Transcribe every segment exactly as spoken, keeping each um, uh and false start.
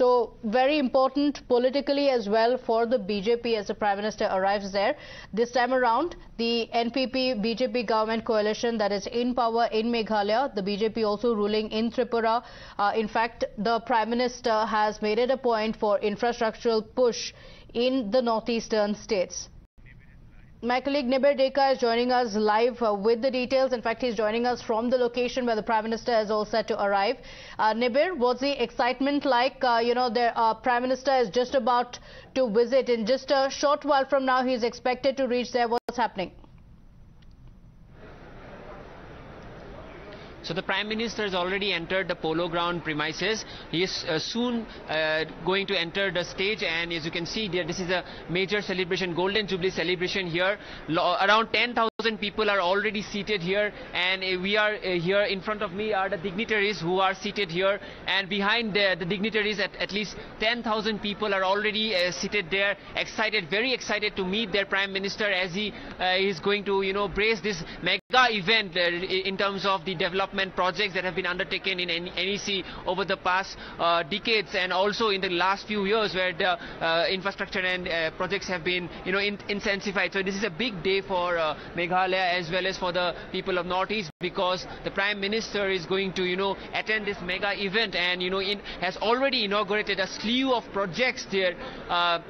So very important politically as well for the B J P as the Prime Minister arrives there. This time around, the N P P B J P government coalition that is in power in Meghalaya, the B J P also ruling in Tripura. Uh, in fact, the Prime Minister has made it a point for infrastructural push in the northeastern states. My colleague Nibir Deka is joining us live uh, with the details. In fact, he's joining us from the location where the Prime Minister is all set to arrive. Uh, Nibir, what's the excitement like? Uh, you know, the uh, Prime Minister is just about to visit. In just a short while from now, he's expected to reach there. What's happening? So the Prime Minister has already entered the polo ground premises. He is uh, soon uh, going to enter the stage, and as you can see there, this is a major celebration, Golden Jubilee celebration here. Lo around ten thousand people are already seated here, and uh, we are uh, here in front of me are the dignitaries who are seated here, and behind the, the dignitaries at, at least ten thousand people are already uh, seated there, excited, very excited to meet their Prime Minister as he uh, is going to, you know, brace this mega event uh, in terms of the development projects that have been undertaken in N E C over the past uh, decades, and also in the last few years where the uh, infrastructure and uh, projects have been, you know, in intensified. So this is a big day for uh, Meghalaya as well as for the people of Northeast, because the Prime Minister is going to, you know, attend this mega event, and, you know, in, has already inaugurated a slew of projects there. Uh,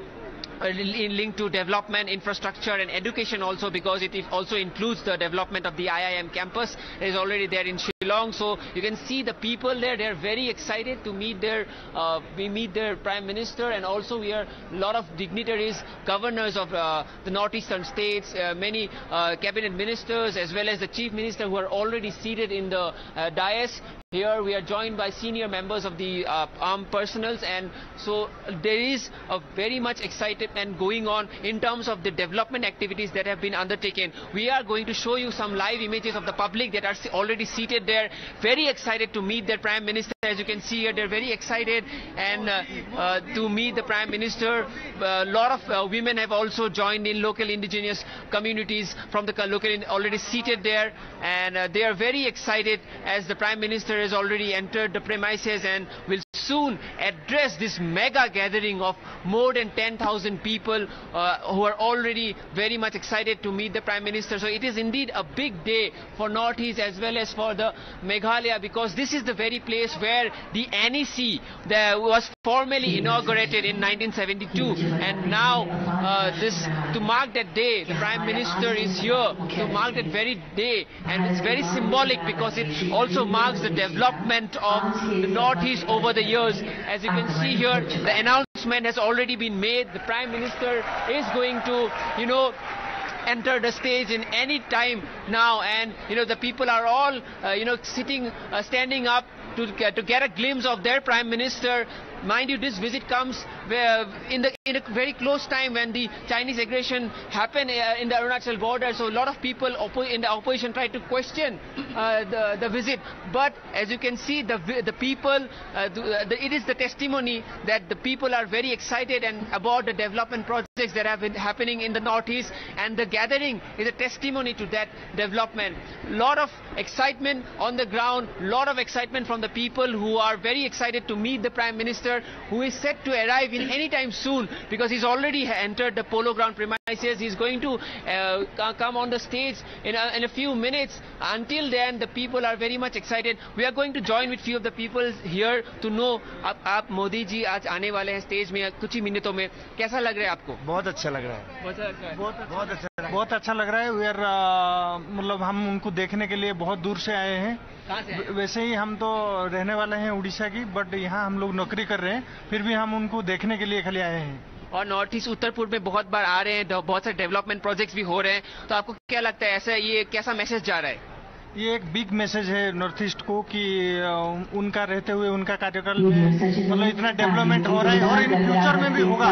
linked to development, infrastructure and education also, because it also includes the development of the I I M campus that is already there in Sh Along. So you can see the people there, they are very excited to meet their uh, we meet their Prime Minister, and also we are a lot of dignitaries, governors of uh, the northeastern states, uh, many uh, cabinet ministers as well as the Chief Minister who are already seated in the uh, dais. Here we are joined by senior members of the uh, armed personnels, and so there is a very much excitement going on in terms of the development activities that have been undertaken. We are going to show you some live images of the public that are already seated there, very excited to meet their Prime Minister. As you can see here, they're very excited and uh, uh, to meet the Prime Minister. A uh, lot of uh, women have also joined in, local indigenous communities from the local in already seated there, and uh, they are very excited as the Prime Minister has already entered the premises and will soon address this mega gathering of more than ten thousand people uh, who are already very much excited to meet the Prime Minister. So it is indeed a big day for Northeast as well as for the Meghalaya, because this is the very place where the N E C that was formally inaugurated in nineteen seventy-two, and now uh, this to mark that day, the Prime Minister is here to mark that very day, and it's very symbolic because it also marks the development of the Northeast over the years. As you can see here, the announcement has already been made. The Prime Minister is going to, you know, enter the stage in any time now, and, you know, the people are all, uh, you know, sitting, uh, standing up to, uh, to get a glimpse of their Prime Minister. Mind you, this visit comes in the in a very close time when the Chinese aggression happened in the Arunachal border. So a lot of people in the opposition tried to question uh, the the visit. But as you can see, the the people, uh, the, the, it is the testimony that the people are very excited and about the development projects that have been happening in the Northeast, and the gathering is a testimony to that development. A lot of excitement on the ground, a lot of excitement from the people who are very excited to meet the Prime Minister, who is set to arrive in any time soon, because he's already entered the polo ground premises. He's going to uh, come on the stage in a, in a few minutes. Until then, the people are very much excited. We are going to join with few of the people here to know. आप मोदी जी आज आने वाले हैं stage में कुछ ही मिनटों में. कैसा लग रहा है आपको? बहुत अच्छा लग रहा है. बहुत अच्छा है. बहुत अच्छा. बहुत अच्छा लग रहा है. वी आर मतलब हम उनको देखने के लिए बहुत दूर से आए हैं. कहाँ से आए? वैसे ही हम तो रहने वाले हैं उड़ीसा की, बट यहाँ हम लोग नौकरी कर रहे हैं, फिर भी हम उनको देखने के लिए खाली आए हैं. और नॉर्थ ईस्ट उत्तर पूर्व में बहुत बार आ रहे हैं, बहुत सारे डेवलपमेंट प्रोजेक्ट्स भी हो रहे हैं, तो आपको क्या लगता है ऐसा ये कैसा मैसेज जा रहा है? ये एक बिग मैसेज है नॉर्थ ईस्ट को कि उनका रहते हुए उनका कार्यकाल में मतलब इतना डेवलपमेंट हो रहा है और इन फ्यूचर में भी होगा.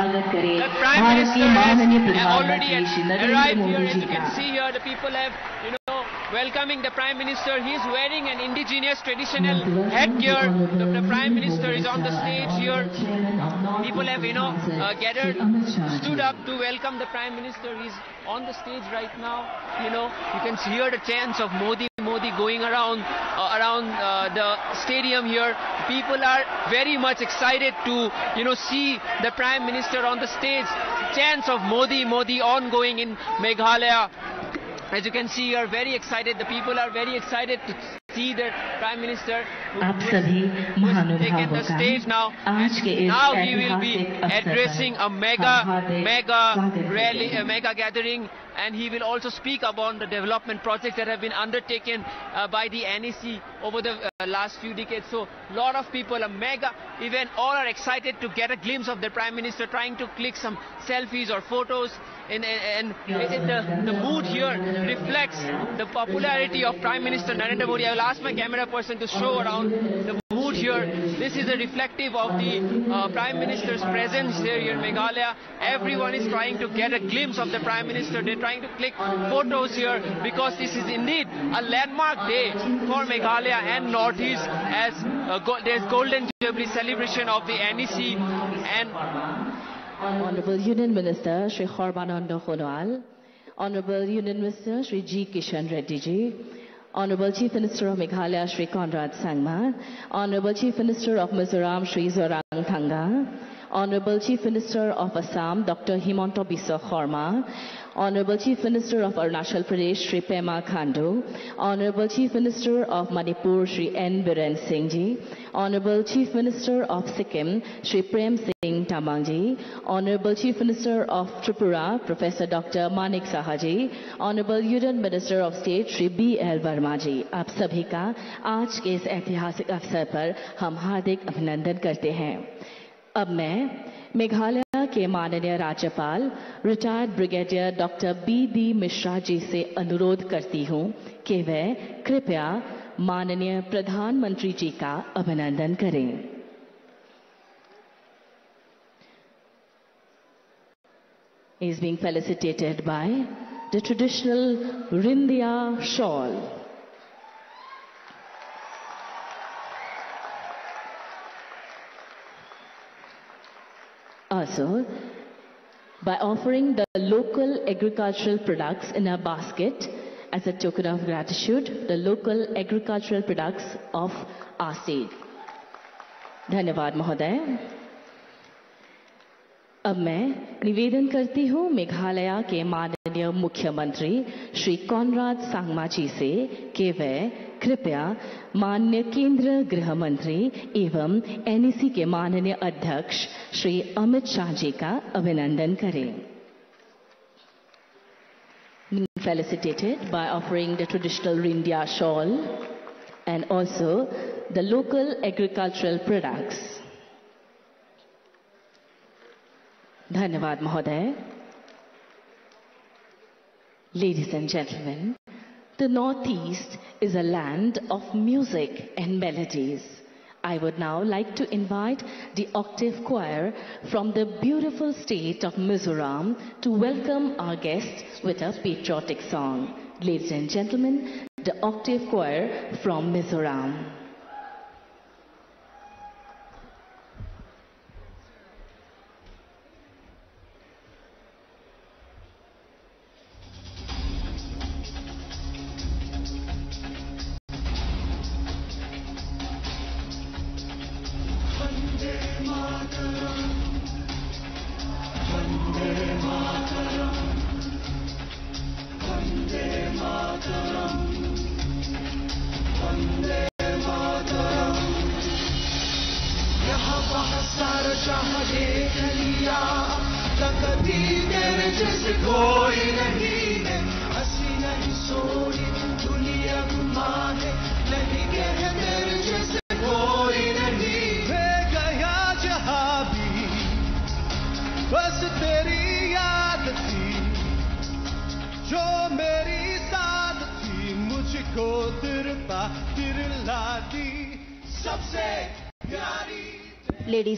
Prime minister already arrived here, as you can see here the people have you know welcoming the prime minister. He is wearing an indigenous traditional headgear. The prime minister is on the stage here. People have you know gathered, stood up to welcome the prime minister. He is on the stage right now. You know you can hear the chants of Modi Modi going around uh, around uh, the stadium here. people are very much excited to, you know, see the Prime Minister on the stage. Chants of Modi, Modi ongoing in Meghalaya. As you can see, you are very excited. The people are very excited to see the Prime Minister. आप सभी महानुभावों का आज के इस ऐतिहासिक अवसर पर And he will also speak upon the development projects that have been undertaken uh, by the N E C over the uh, last few decades. So a lot of people, a mega event, all are excited to get a glimpse of the Prime Minister, trying to click some selfies or photos. And, and, and the, the mood here reflects the popularity of Prime Minister Narendra Modi. I will ask my camera person to show around the mood here. This is a reflective of the uh, Prime Minister's presence here, here in Meghalaya. Everyone is trying to get a glimpse of the Prime Minister. They're trying to click photos here because this is indeed a landmark day for Meghalaya and Northeast, as uh, go there's Golden Jubilee celebration of the N E C. And Honorable Union Minister Shri Khorbananda Khonowal, Honorable Union Minister Shri G. Kishan Reddy Ji, Honorable Chief Minister of Meghalaya Shri Konrad Sangma, Honorable Chief Minister of Mizoram Shri Zoramthanga, Honorable Chief Minister of Assam Doctor Himanta Biswa Sarma, Honorable Chief Minister of Arunachal Pradesh Shri Pema Khandu, Honorable Chief Minister of Manipur Shri N. Biren Singh Ji, Honorable Chief Minister of Sikkim Shri Prem Singh Tamang Ji, Honorable Chief Minister of Tripura Professor Doctor Manik Saha Ji, Honorable Union Minister of State Shri B L Barma Ji. आप सभी का आज के इस ऐतिहासिक अवसर पर हम हार्दिक अभिनंदन करते हैं. अब मैं मेघालय के माननीय राज्यपाल retired brigadier doctor B D Mishra ji से अनुरोध करती हूं कि वे कृपया माननीय प्रधानमंत्री जी का अभिनंदन करें. He is being felicitated by the traditional Rindhya shawl. Also, by offering the local agricultural products in a basket as a token of gratitude, the local agricultural products of our state. धन्यवाद महोदय. अब मैं निवेदन करती हूँ मेघालय के माननीय मुख्यमंत्री श्री कोनराड सांगमा जी से कि वे कृपया माननीय केंद्रीय गृह मंत्री एवं एनईसी के माननीय अध्यक्ष श्री अमित शाह जी का अभिनंदन करें. Felicitated by offering the traditional Rindhya shawl and also the local agricultural products. Dhanyavad Mahoday. Ladies and gentlemen, the Northeast is a land of music and melodies. I would now like to invite the Octave Choir from the beautiful state of Mizoram to welcome our guests with a patriotic song. Ladies and gentlemen, the Octave Choir from Mizoram. Ladies